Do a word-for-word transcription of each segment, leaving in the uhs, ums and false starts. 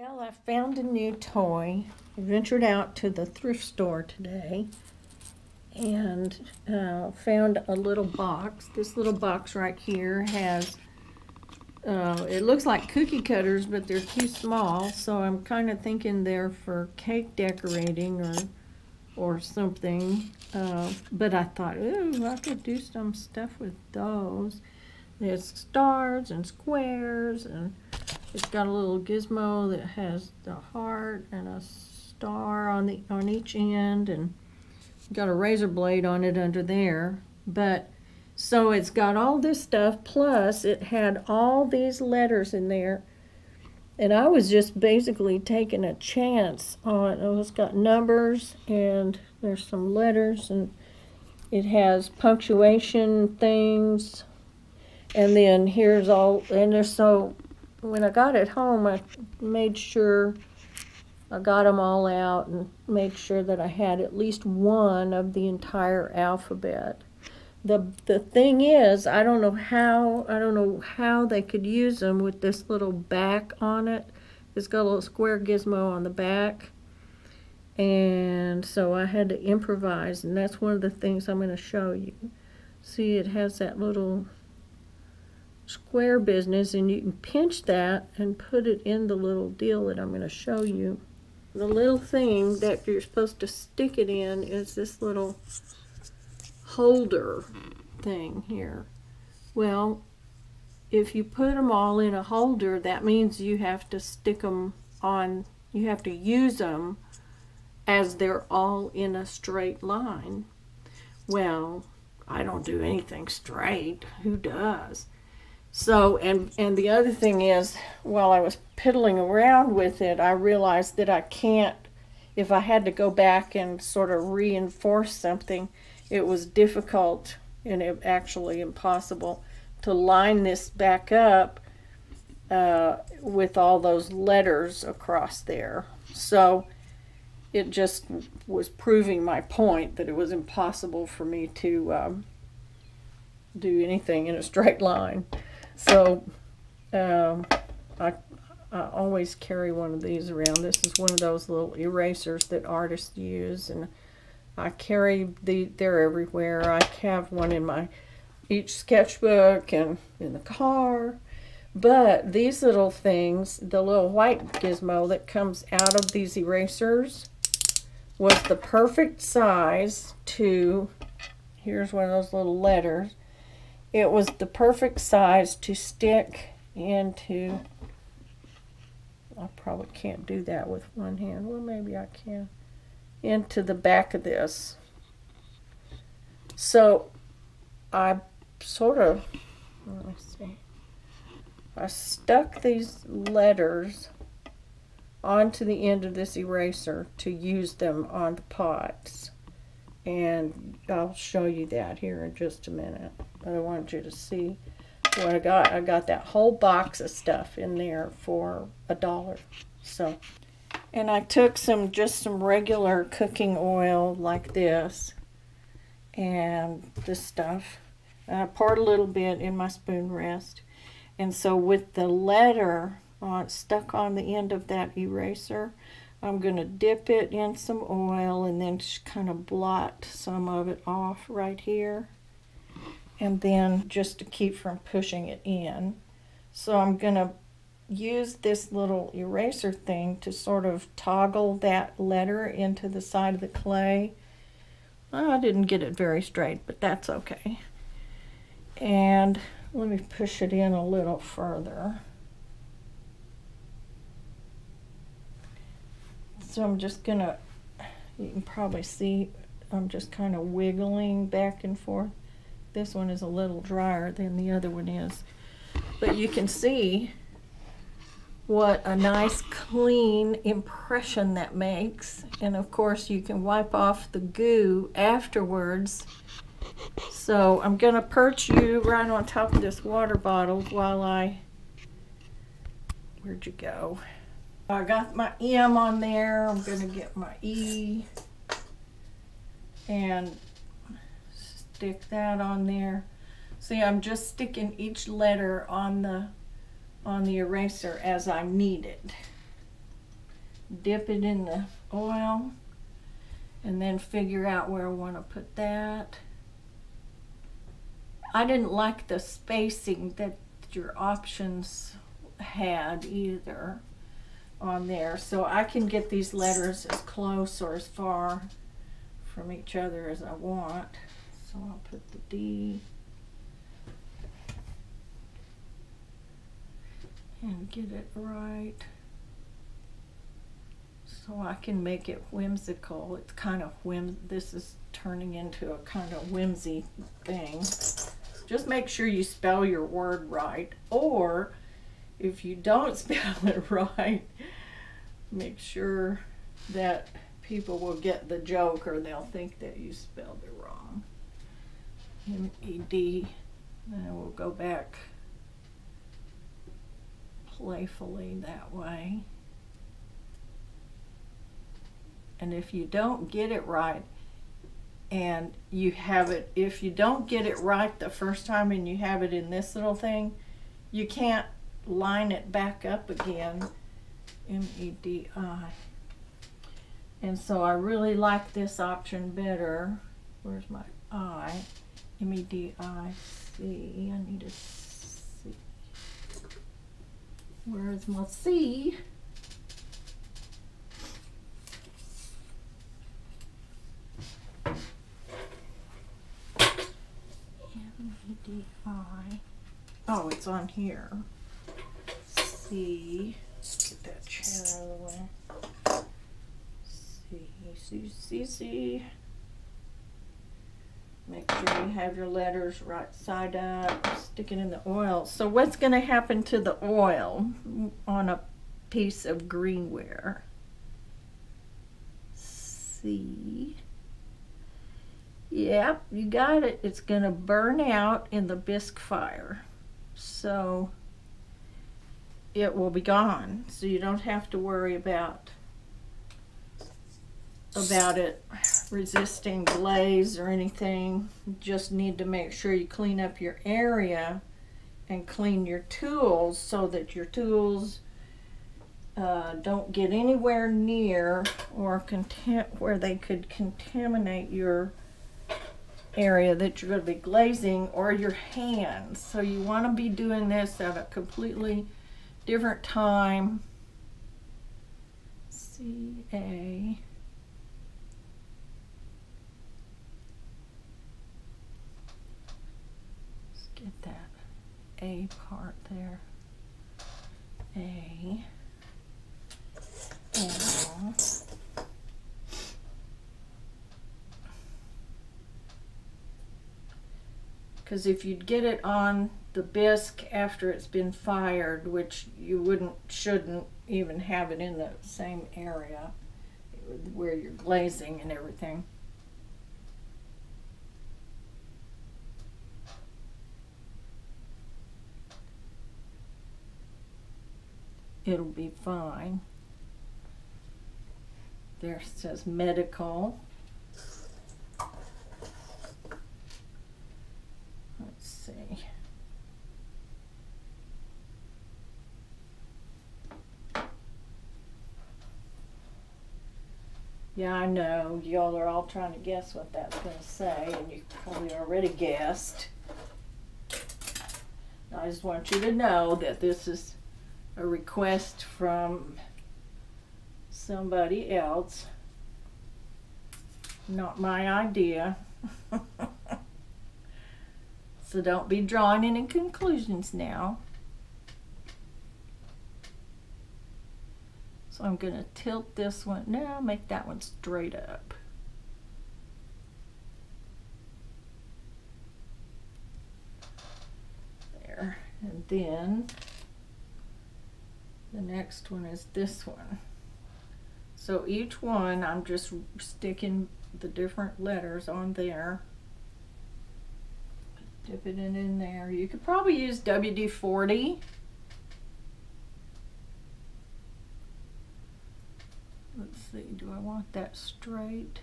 Well, I found a new toy. I ventured out to the thrift store today and uh, found a little box. This little box right here has, uh, it looks like cookie cutters, but they're too small, so I'm kind of thinking they're for cake decorating or or something. Uh, but I thought, ooh, I could do some stuff with those. There's stars and squares, and it's got a little gizmo that has the heart and a star on the on each end, and got a razor blade on it under there. But so it's got all this stuff, plus it had all these letters in there, and I was just basically taking a chance on. Oh, it's got numbers and there's some letters, and it has punctuation things, and then here's all, and there's so. When I got it home, I made sure I got them all out and made sure that I had at least one of the entire alphabet. The the thing is, I don't know how I don't know how they could use them with this little back on it. It's got a little square gizmo on the back, and so I had to improvise, and that's one of the things I'm going to show you. See, it has that little square business, and you can pinch that and put it in the little deal that I'm going to show you. The little thing that you're supposed to stick it in is this little holder thing here. Well, if you put them all in a holder, that means you have to stick them on, you have to use them as they're all in a straight line. Well, I don't do anything straight. Who does? So, and, and the other thing is, while I was piddling around with it, I realized that I can't, if I had to go back and sort of reinforce something, it was difficult and it actually impossible to line this back up uh, with all those letters across there. So it just was proving my point that it was impossible for me to um, do anything in a straight line. So, um, I, I always carry one of these around. This is one of those little erasers that artists use, and I carry the, they're everywhere. I have one in my, each sketchbook and in the car. But these little things, the little white gizmo that comes out of these erasers was the perfect size to, here's one of those little letters. It was the perfect size to stick into, I probably can't do that with one hand, well maybe I can, into the back of this. So I sort of, let me see, I stuck these letters onto the end of this eraser to use them on the pots. And I'll show you that here in just a minute. But I want you to see what I got. I got that whole box of stuff in there for a dollar. So, and I took some, just some regular cooking oil like this and this stuff. And I poured a little bit in my spoon rest. And so with the letter on, stuck on the end of that eraser, I'm going to dip it in some oil and then just kind of blot some of it off right here. And then just to keep from pushing it in. So I'm going to use this little eraser thing to sort of toggle that letter into the side of the clay. Well, I didn't get it very straight, but that's okay. And let me push it in a little further. So I'm just gonna, you can probably see, I'm just kind of wiggling back and forth. This one is a little drier than the other one is. But you can see what a nice clean impression that makes. And of course you can wipe off the goo afterwards. So I'm gonna perch you right on top of this water bottle while I, where'd you go? I got my M on there. I'm going to get my E and stick that on there. See, I'm just sticking each letter on the on the eraser as I need it. dip it in the oil, and then figure out where I want to put that. I didn't like the spacing that your options had either on there, so I can get these letters as close or as far from each other as I want. So I'll put the D and get it right so I can make it whimsical. It's kind of whim this is turning into a kind of whimsy thing. Just make sure you spell your word right, or if you don't spell it right, make sure that people will get the joke, or they'll think that you spelled it wrong. M E D. Then I will go back playfully that way. And if you don't get it right, and you have it, if you don't get it right the first time and you have it in this little thing, you can't line it back up again. M E D I. And so I really like this option better. Where's my I? M E D I C. I need a C. Where's my C? M E D I. Oh, it's on here. C. Get that chair out of the way. C, C, C, C. Make sure you have your letters right side up. Stick it in the oil. So what's going to happen to the oil on a piece of greenware? C. Yep, you got it. It's going to burn out in the bisque fire. So it will be gone. So you don't have to worry about about it resisting glaze or anything. You just need to make sure you clean up your area and clean your tools so that your tools uh, don't get anywhere near or content where they could contaminate your area that you're going to be glazing, or your hands. So you want to be doing this at a completely different time. C A. Let's get that A part there. A. L. Because if you'd get it on the bisque after it's been fired, which you wouldn't, shouldn't even have it in the same area where you're glazing and everything. It'll be fine. There it says medical. See. Yeah, I know y'all are all trying to guess what that's going to say, and you probably already guessed. I just want you to know that this is a request from somebody else, not my idea. So don't be drawing any conclusions now. So I'm going to tilt this one. No, make that one straight up. There. And then the next one is this one. So each one, I'm just sticking the different letters on there. Dip it in, in there. You could probably use W D forty. Let's see, do I want that straight?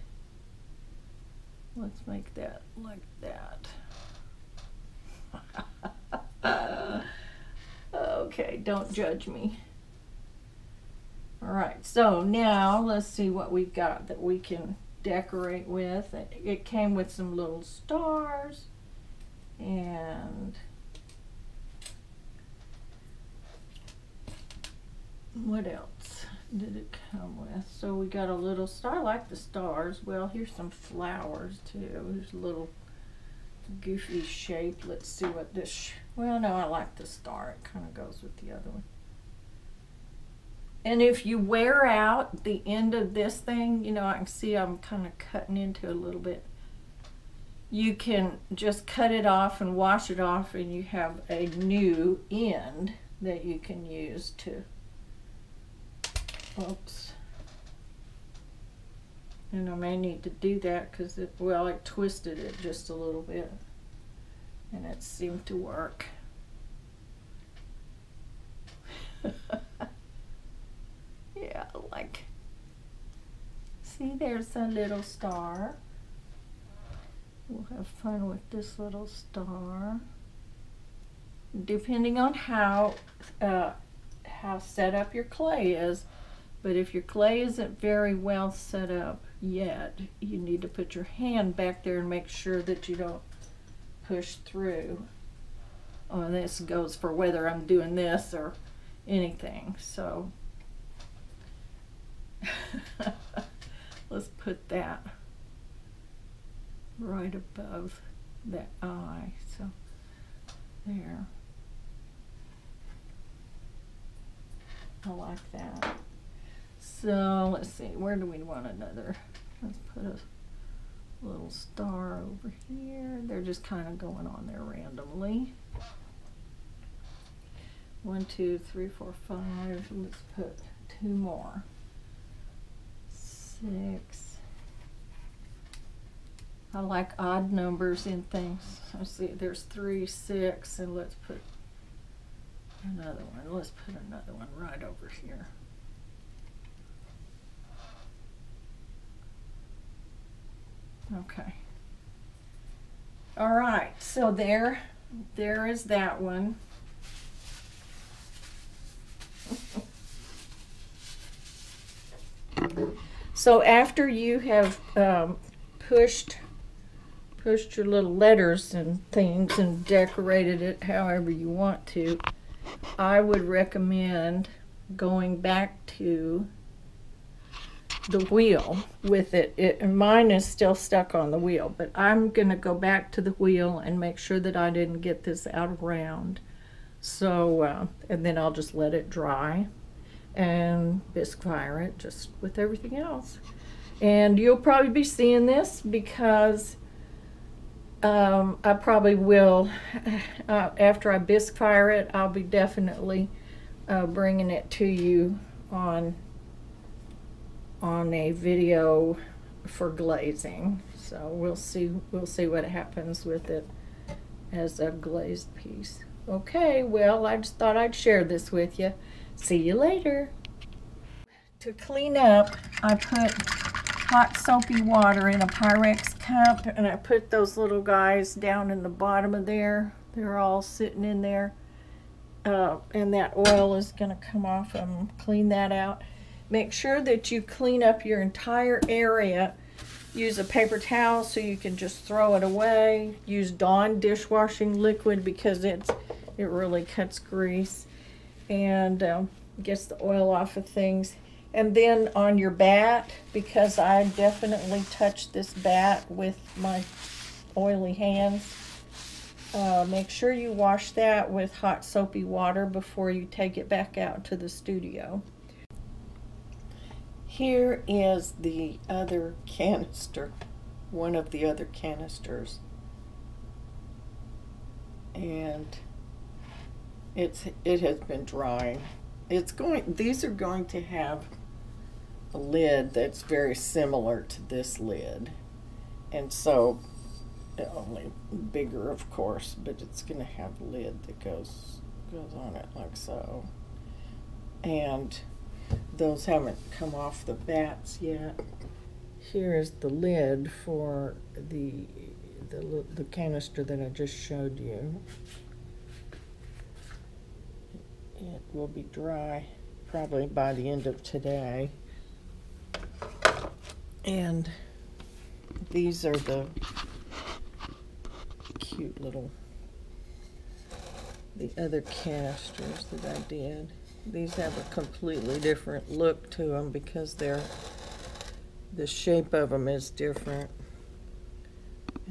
Let's make that like that. Okay, don't judge me. All right, so now let's see what we've got that we can decorate with. It, it came with some little stars and what else did it come with? So we got a little star, I like the stars. Well, here's some flowers too. Here's a little goofy shape. Let's see what this, sh well, no, I like the star. It kind of goes with the other one. And if you wear out the end of this thing, you know, I can see I'm kind of cutting into it a little bit. You can just cut it off and wash it off, and you have a new end that you can use to, oops. And I may need to do that because, it, well, I twisted it just a little bit, and it seemed to work. Yeah, like, see, there's a little star. We'll have fun with this little star. Depending on how uh, how set up your clay is, but if your clay isn't very well set up yet, you need to put your hand back there and make sure that you don't push through. Oh, this goes for whether I'm doing this or anything, so. Let's put that right above the eye, so there. I like that. So let's see, where do we want another? Let's put a little star over here. They're just kind of going on there randomly. One, two, three, four, five. Let's put two more. Six. I like odd numbers in things. Let's see, there's three, six, and let's put another one. Let's put another one right over here. Okay. All right, so there, there is that one. So after you have um, pushed, pushed your little letters and things and decorated it however you want to, I would recommend going back to the wheel with it. it mine is still stuck on the wheel, but I'm going to go back to the wheel and make sure that I didn't get this out of round. So, uh, and then I'll just let it dry and bisque fire it just with everything else, and you'll probably be seeing this because um, I probably will uh, after I bisque fire it. I'll be definitely uh, bringing it to you on on a video for glazing, so we'll see we'll see what happens with it as a glazed piece. Okay, well, I just thought I'd share this with you. See you later. To clean up, I put hot soapy water in a Pyrex cup, and I put those little guys down in the bottom of there. They're all sitting in there, uh, and that oil is going to come off of them. Clean that out. Make sure that you clean up your entire area. Use a paper towel so you can just throw it away. Use Dawn dishwashing liquid because it's it really cuts grease and um, gets the oil off of things. And then on your bat, because I definitely touched this bat with my oily hands, uh, make sure you wash that with hot soapy water before you take it back out to the studio. Here is the other canister, one of the other canisters, and It's, it has been drying. It's going, these are going to have a lid that's very similar to this lid. And so, only bigger, of course, but it's going to have a lid that goes, goes on it like so. And those haven't come off the bats yet. Here is the lid for the, the, the canister that I just showed you. It will be dry probably by the end of today. And these are the cute little, the other canisters that I did. These have a completely different look to them because they're, the shape of them is different.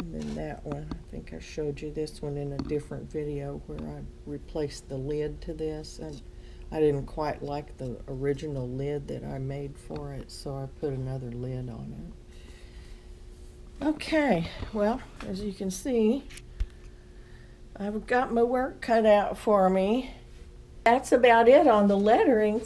And then that one, I think I showed you this one in a different video where I replaced the lid to this. And I didn't quite like the original lid that I made for it, so I put another lid on it. Okay, well, as you can see, I've got my work cut out for me. That's about it on the lettering.